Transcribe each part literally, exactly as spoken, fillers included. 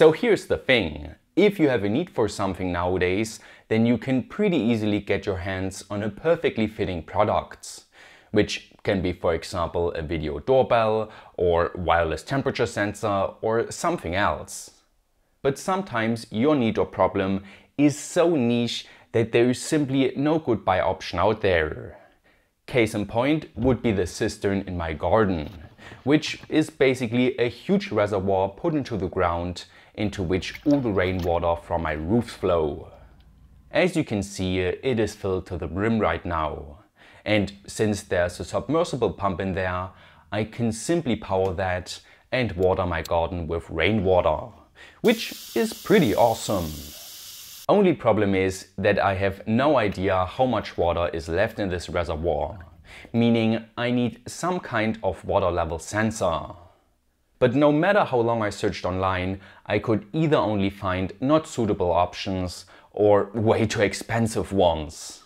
So here's the thing, if you have a need for something nowadays, then you can pretty easily get your hands on a perfectly fitting product, which can be, for example, a video doorbell or wireless temperature sensor or something else. But sometimes your need or problem is so niche that there is simply no good buy option out there. Case in point would be the cistern in my garden, which is basically a huge reservoir put into the ground into which all the rainwater from my roofs flow. As you can see, it is filled to the brim right now, and since there's a submersible pump in there, I can simply power that and water my garden with rainwater, which is pretty awesome. Only problem is that I have no idea how much water is left in this reservoir, meaning I need some kind of water level sensor. But no matter how long I searched online, I could either only find not suitable options or way too expensive ones.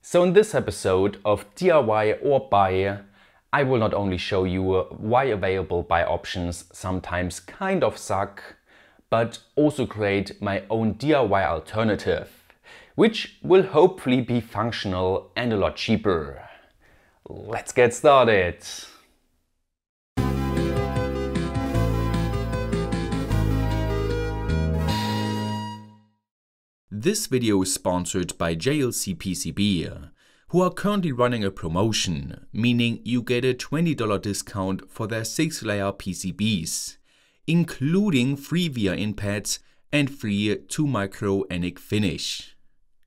So in this episode of D I Y or Buy, I will not only show you why available buy options sometimes kind of suck, but also create my own D I Y alternative, which will hopefully be functional and a lot cheaper. Let's get started! This video is sponsored by J L C P C B, who are currently running a promotion, meaning you get a twenty dollar discount for their six layer P C Bs. Including free V I A inpads and free two micro E N I C finish.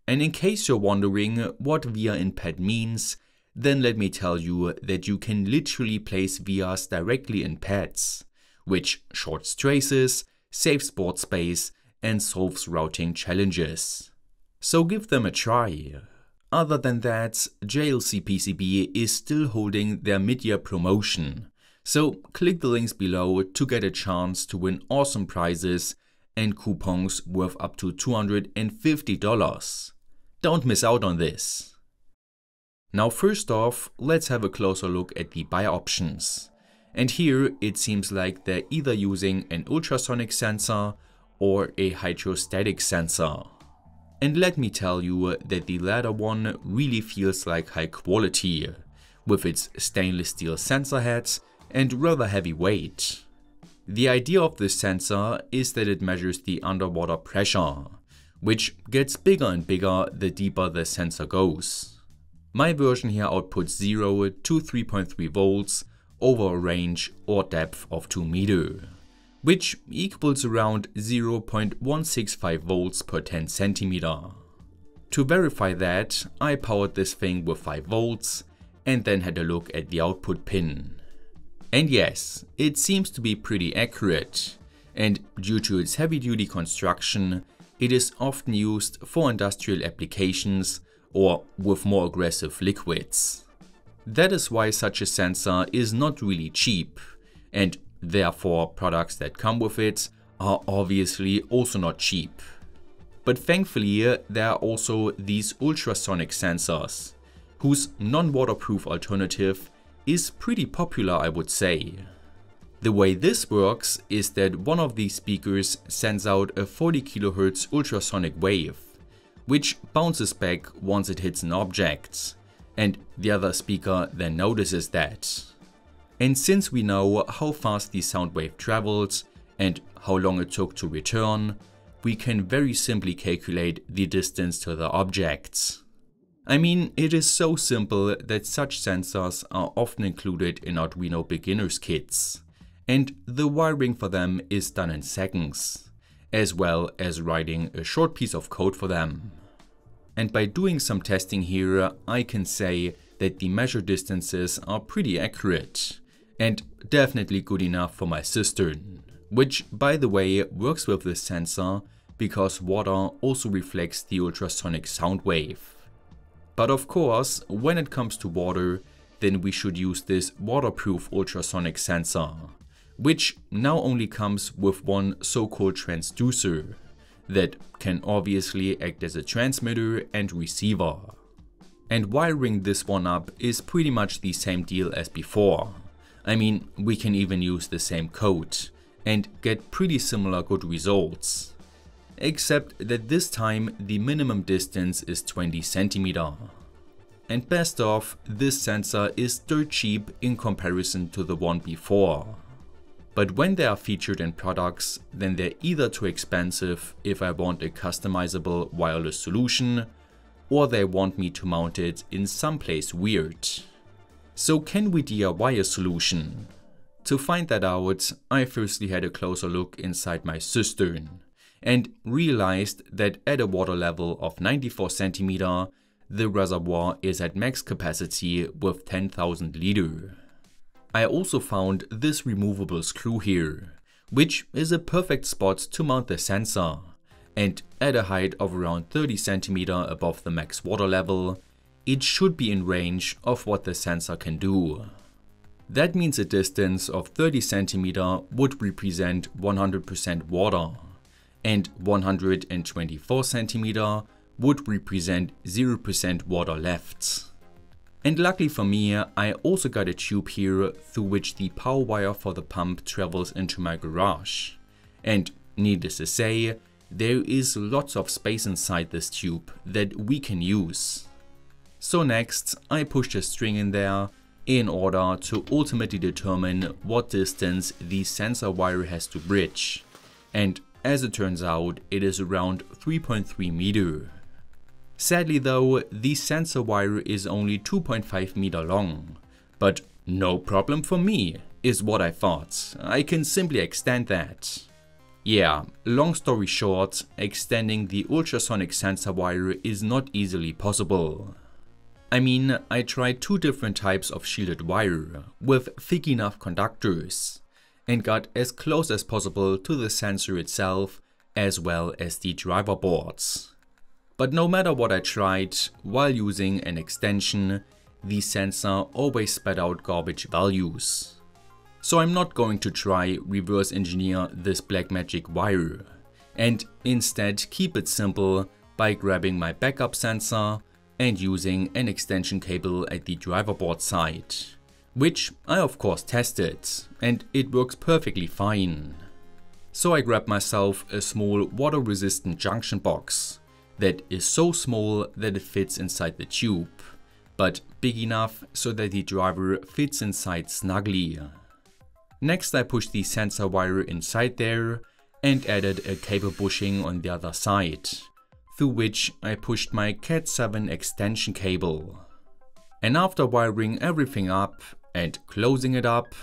And in case you're wondering what V I A inpad means, then let me tell you that you can literally place V I As directly in pads, which shorts traces, saves board space, and solves routing challenges. So give them a try. Other than that, J L C P C B is still holding their mid-year promotion. So click the links below to get a chance to win awesome prizes and coupons worth up to two hundred fifty dollars. Don't miss out on this. Now first off, let's have a closer look at the buy options. And here it seems like they're either using an ultrasonic sensor or a hydrostatic sensor. And let me tell you that the latter one really feels like high quality, with its stainless steel sensor heads and rather heavy weight. The idea of this sensor is that it measures the underwater pressure, which gets bigger and bigger the deeper the sensor goes. My version here outputs zero to three point three volts over a range or depth of two meters, which equals around zero point one six five volts per ten centimeters. To verify that, I powered this thing with five volts and then had a look at the output pin. And yes, it seems to be pretty accurate, and due to its heavy-duty construction, it is often used for industrial applications or with more aggressive liquids. That is why such a sensor is not really cheap, and therefore products that come with it are obviously also not cheap. But thankfully, there are also these ultrasonic sensors, whose non-waterproof alternative is pretty popular, I would say. The way this works is that one of these speakers sends out a forty kilohertz ultrasonic wave, which bounces back once it hits an object, and the other speaker then notices that. And since we know how fast the sound wave travels and how long it took to return, we can very simply calculate the distance to the objects. I mean, it is so simple that such sensors are often included in Arduino beginners kits, and the wiring for them is done in seconds, as well as writing a short piece of code for them. And by doing some testing here, I can say that the measured distances are pretty accurate, and definitely good enough for my cistern, which by the way works with this sensor because water also reflects the ultrasonic sound wave. But of course, when it comes to water, then we should use this waterproof ultrasonic sensor, which now only comes with one so-called transducer that can obviously act as a transmitter and receiver. And wiring this one up is pretty much the same deal as before. I mean, we can even use the same code and get pretty similar good results. Except that this time the minimum distance is twenty centimeters. And best off, this sensor is dirt cheap in comparison to the one before. But when they are featured in products, then they're either too expensive if I want a customizable wireless solution, or they want me to mount it in someplace weird. So can we D I Y a solution? To find that out, I firstly had a closer look inside my cistern and realized that at a water level of ninety-four centimeters, the reservoir is at max capacity with ten thousand liters. I also found this removable screw here, which is a perfect spot to mount the sensor, and at a height of around thirty centimeters above the max water level, it should be in range of what the sensor can do. That means a distance of thirty centimeters would represent one hundred percent water, and one hundred twenty-four centimeters would represent zero percent water left. And luckily for me, I also got a tube here through which the power wire for the pump travels into my garage. And needless to say, there is lots of space inside this tube that we can use. So next, I pushed a string in there in order to ultimately determine what distance the sensor wire has to bridge. And as it turns out, it is around three point three meters. Sadly though, the sensor wire is only two point five meters long, but no problem for me, is what I thought. I can simply extend that. Yeah, long story short, extending the ultrasonic sensor wire is not easily possible. I mean, I tried two different types of shielded wire with thick enough conductors and got as close as possible to the sensor itself as well as the driver boards. But no matter what I tried, while using an extension, the sensor always spat out garbage values. So I'm not going to try reverse engineer this Blackmagic wire, and instead keep it simple by grabbing my backup sensor and using an extension cable at the driver board side, which I of course tested, and it works perfectly fine. So I grabbed myself a small water-resistant junction box that is so small that it fits inside the tube, but big enough so that the driver fits inside snugly. Next I pushed the sensor wire inside there and added a cable bushing on the other side, through which I pushed my cat seven extension cable. And after wiring everything up and closing it up,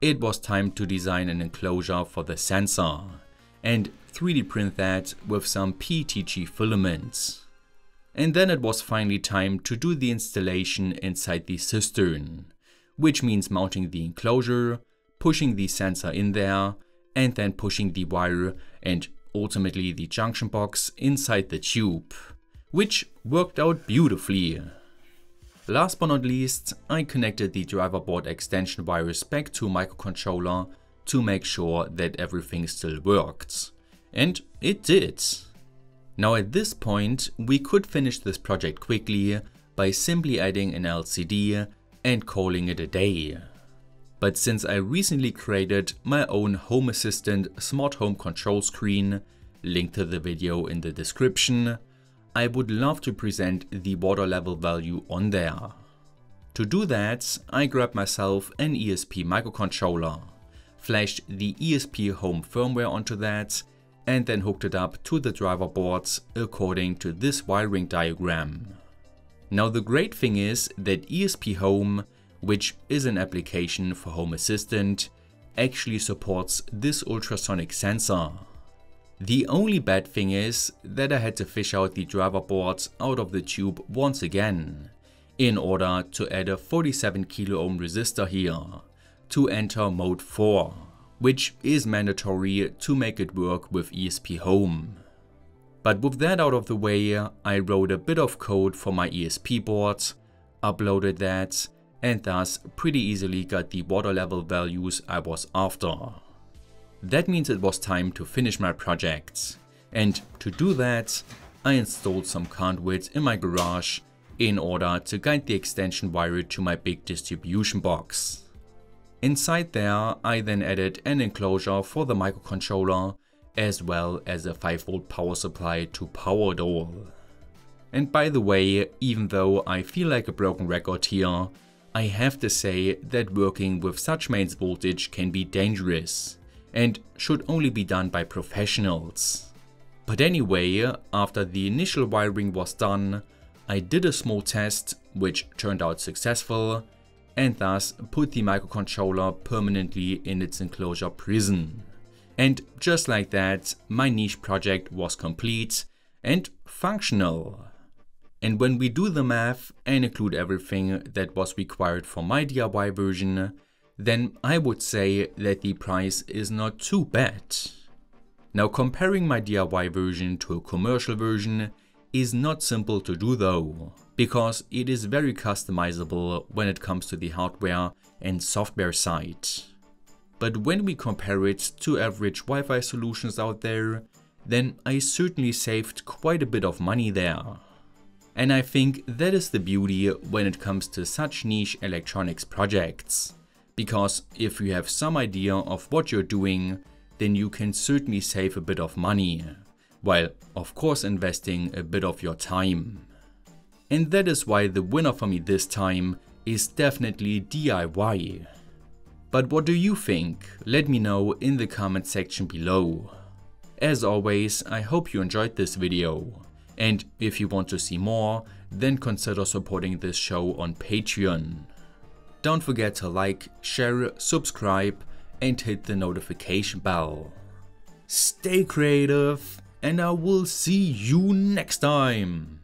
it was time to design an enclosure for the sensor and three D print that with some P E T G filaments. And then it was finally time to do the installation inside the cistern, which means mounting the enclosure, pushing the sensor in there, and then pushing the wire and ultimately the junction box inside the tube, which worked out beautifully. Last but not least, I connected the driver board extension wires back to microcontroller to make sure that everything still worked. And it did. Now at this point, we could finish this project quickly by simply adding an L C D and calling it a day. But since I recently created my own Home Assistant smart home control screen, linked to the video in the description, I would love to present the water level value on there. To do that, I grabbed myself an E S P microcontroller, flashed the ESPHome firmware onto that, and then hooked it up to the driver boards according to this wiring diagram. Now the great thing is that ESPHome, which is an application for Home Assistant, actually supports this ultrasonic sensor. The only bad thing is that I had to fish out the driver boards out of the tube once again, in order to add a forty-seven kilo ohm resistor here, to enter mode four, which is mandatory to make it work with ESPHome. But with that out of the way, I wrote a bit of code for my E S P board, uploaded that, and thus pretty easily got the water level values I was after. That means it was time to finish my project, and to do that, I installed some conduits in my garage in order to guide the extension wire to my big distribution box. Inside there, I then added an enclosure for the microcontroller, as well as a five volt power supply to power it all. And by the way, even though I feel like a broken record here, I have to say that working with such mains voltage can be dangerous and should only be done by professionals. But anyway, after the initial wiring was done, I did a small test, which turned out successful, and thus put the microcontroller permanently in its enclosure prison. And just like that, my niche project was complete and functional. And when we do the math and include everything that was required for my D I Y version, then I would say that the price is not too bad. Now, comparing my D I Y version to a commercial version is not simple to do though, because it is very customizable when it comes to the hardware and software side. But when we compare it to average Wi-Fi solutions out there, then I certainly saved quite a bit of money there. And I think that is the beauty when it comes to such niche electronics projects. Because if you have some idea of what you're doing, then you can certainly save a bit of money, while of course investing a bit of your time. And that is why the winner for me this time is definitely D I Y. But what do you think? Let me know in the comment section below. As always, I hope you enjoyed this video. And if you want to see more, then consider supporting this show on Patreon. Don't forget to like, share, subscribe, and hit the notification bell. Stay creative, and I will see you next time.